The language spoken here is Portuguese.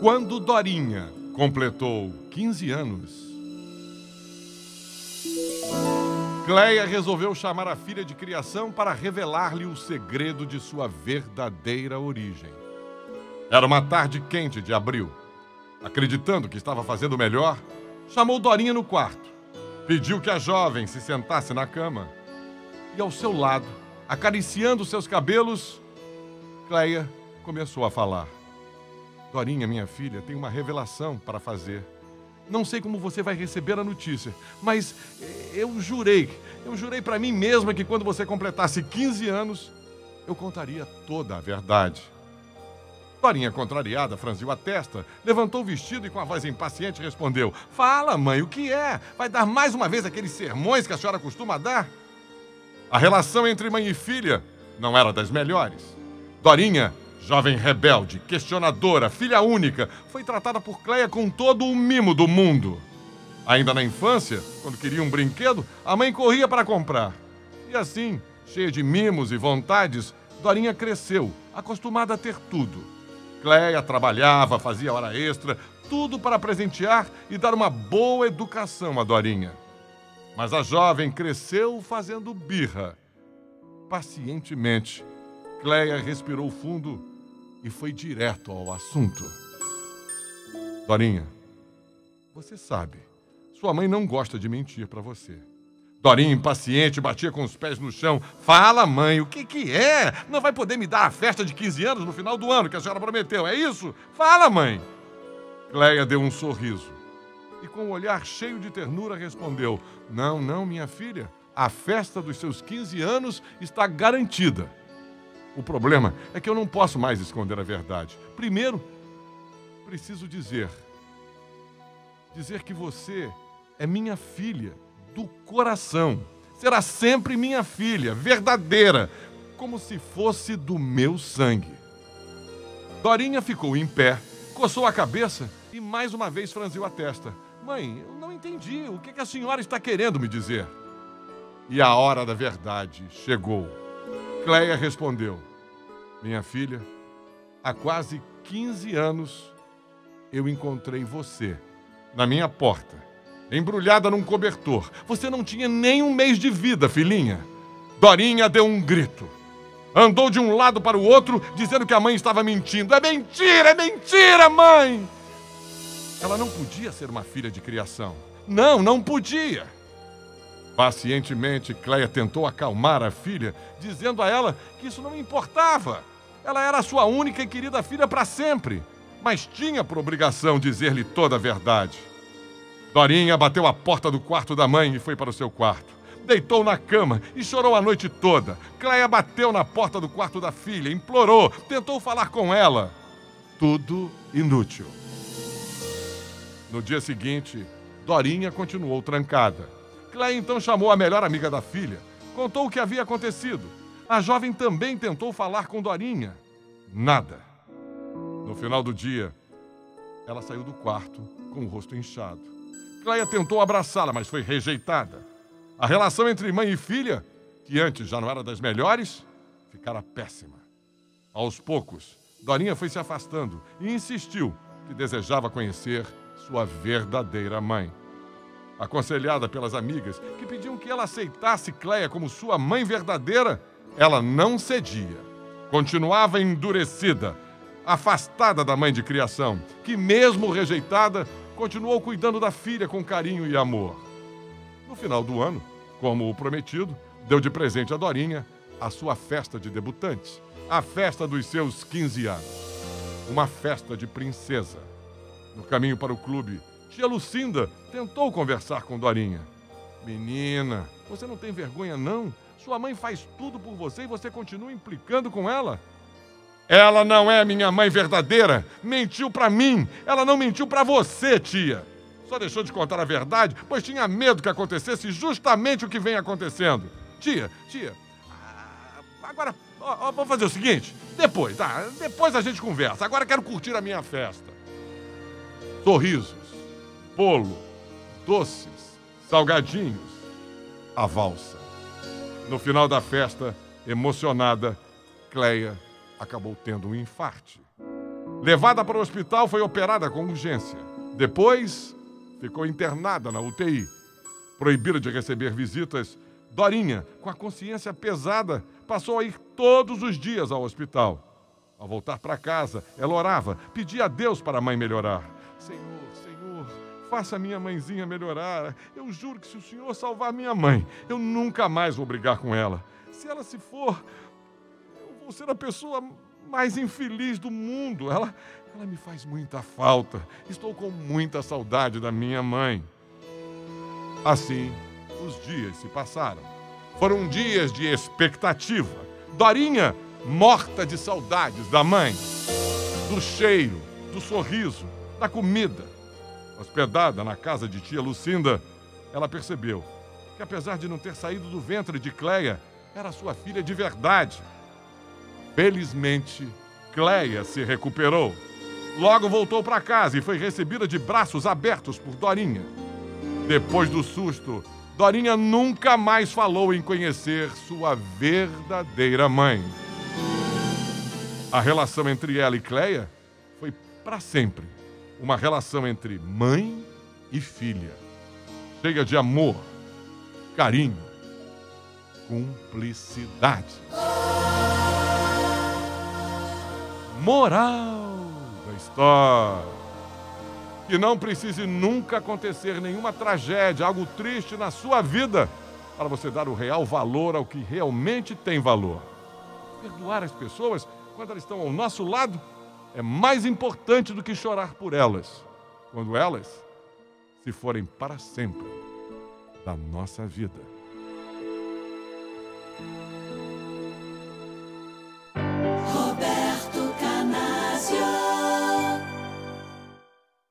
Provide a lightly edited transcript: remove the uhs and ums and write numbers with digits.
Quando Dorinha completou 15 anos, Cleia resolveu chamar a filha de criação para revelar-lhe o segredo de sua verdadeira origem. Era uma tarde quente de abril. Acreditando que estava fazendo melhor, chamou Dorinha no quarto, pediu que a jovem se sentasse na cama e, ao seu lado, acariciando seus cabelos, Cleia começou a falar. Dorinha, minha filha, tem uma revelação para fazer. Não sei como você vai receber a notícia, mas eu jurei para mim mesma que quando você completasse 15 anos, eu contaria toda a verdade. Dorinha, contrariada, franziu a testa, levantou o vestido e com a voz impaciente respondeu: "Fala, mãe, o que é? Vai dar mais uma vez aqueles sermões que a senhora costuma dar?" A relação entre mãe e filha não era das melhores. Dorinha, jovem rebelde, questionadora, filha única, foi tratada por Cleia com todo o mimo do mundo. Ainda na infância, quando queria um brinquedo, a mãe corria para comprar. E assim, cheia de mimos e vontades, Dorinha cresceu, acostumada a ter tudo. Cleia trabalhava, fazia hora extra, tudo para presentear e dar uma boa educação a Dorinha. Mas a jovem cresceu fazendo birra. Pacientemente, Cleia respirou fundo e foi direto ao assunto. Dorinha, você sabe, sua mãe não gosta de mentir para você. Dorinha, impaciente, batia com os pés no chão. Fala, mãe, o que é? Não vai poder me dar a festa de 15 anos no final do ano que a senhora prometeu, é isso? Fala, mãe. Cleia deu um sorriso e com um olhar cheio de ternura respondeu: "Não, não, minha filha, a festa dos seus 15 anos está garantida. O problema é que eu não posso mais esconder a verdade. Primeiro, preciso dizer que você é minha filha do coração. Será sempre minha filha, verdadeira, como se fosse do meu sangue." Dorinha ficou em pé, coçou a cabeça e mais uma vez franziu a testa. "Mãe, eu não entendi. O que a senhora está querendo me dizer?" E a hora da verdade chegou. Cleia respondeu: "Minha filha, há quase 15 anos eu encontrei você na minha porta, embrulhada num cobertor. Você não tinha nem um mês de vida, filhinha." Dorinha deu um grito. Andou de um lado para o outro, dizendo que a mãe estava mentindo. É mentira, mãe!" Ela não podia ser uma filha de criação. Não podia. Pacientemente, Cleia tentou acalmar a filha, dizendo a ela que isso não importava. Ela era sua única e querida filha para sempre, mas tinha por obrigação dizer-lhe toda a verdade. Dorinha bateu a porta do quarto da mãe e foi para o seu quarto. Deitou na cama e chorou a noite toda. Cleia bateu na porta do quarto da filha, implorou, tentou falar com ela. Tudo inútil. No dia seguinte, Dorinha continuou trancada. Cleia então chamou a melhor amiga da filha, contou o que havia acontecido. A jovem também tentou falar com Dorinha. Nada. No final do dia, ela saiu do quarto com o rosto inchado. Cleia tentou abraçá-la, mas foi rejeitada. A relação entre mãe e filha, que antes já não era das melhores, ficara péssima. Aos poucos, Dorinha foi se afastando e insistiu que desejava conhecer sua verdadeira mãe. Aconselhada pelas amigas, que pediam que ela aceitasse Cleia como sua mãe verdadeira, ela não cedia. Continuava endurecida, afastada da mãe de criação, que mesmo rejeitada, continuou cuidando da filha com carinho e amor. No final do ano, como o prometido, deu de presente a Dorinha a sua festa de debutantes, a festa dos seus 15 anos. Uma festa de princesa. No caminho para o clube, tia Lucinda tentou conversar com Dorinha. "Menina, você não tem vergonha, não? Sua mãe faz tudo por você e você continua implicando com ela." "Ela não é minha mãe verdadeira. Mentiu pra mim. Ela não mentiu pra você, tia. Só deixou de contar a verdade, pois tinha medo que acontecesse justamente o que vem acontecendo. Tia, agora, vou fazer o seguinte. Depois a gente conversa. Agora quero curtir a minha festa." Sorriso. Bolo, doces, salgadinhos, a valsa. No final da festa, emocionada, Cleia acabou tendo um infarte. Levada para o hospital, foi operada com urgência. Depois, ficou internada na UTI. Proibida de receber visitas, Dorinha, com a consciência pesada, passou a ir todos os dias ao hospital. Ao voltar para casa, ela orava, pedia a Deus para a mãe melhorar. Senhor, Senhor, faça minha mãezinha melhorar. Eu juro que se o Senhor salvar minha mãe, eu nunca mais vou brigar com ela. Se ela se for, eu vou ser a pessoa mais infeliz do mundo. Ela me faz muita falta. Estou com muita saudade da minha mãe. Assim, os dias se passaram. Foram dias de expectativa. Dorinha, morta de saudades da mãe, do cheiro, do sorriso, da comida. Hospedada na casa de tia Lucinda, ela percebeu que, apesar de não ter saído do ventre de Cleia, era sua filha de verdade. Felizmente, Cleia se recuperou. Logo voltou para casa e foi recebida de braços abertos por Dorinha. Depois do susto, Dorinha nunca mais falou em conhecer sua verdadeira mãe. A relação entre ela e Cleia foi para sempre uma relação entre mãe e filha, cheia de amor, carinho, cumplicidade. Moral da história: que não precise nunca acontecer nenhuma tragédia, algo triste na sua vida, para você dar o real valor ao que realmente tem valor. Perdoar as pessoas quando elas estão ao nosso lado é mais importante do que chorar por elas, quando elas se forem para sempre da nossa vida.